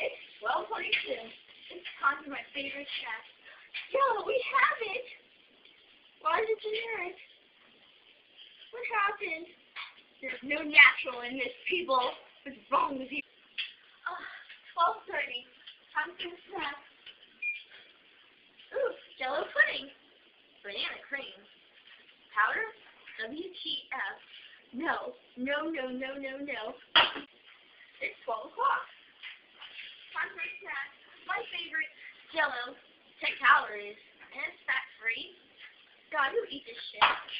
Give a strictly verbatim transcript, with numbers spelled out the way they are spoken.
It's twelve forty-two. It's time for my favorite snack. Yo, we have it! Why is it generic? What happened? There's no natural in this, people. What's wrong with you? Uh, twelve thirty. Time for a snack. Ooh, Jell-O pudding. Banana cream. Powder? W T F. No. No, no, no, no, no. It's twelve o'clock. Time for a snack. My favorite, Jell-O. ten calories. And it's fat-free. God, who eats this shit?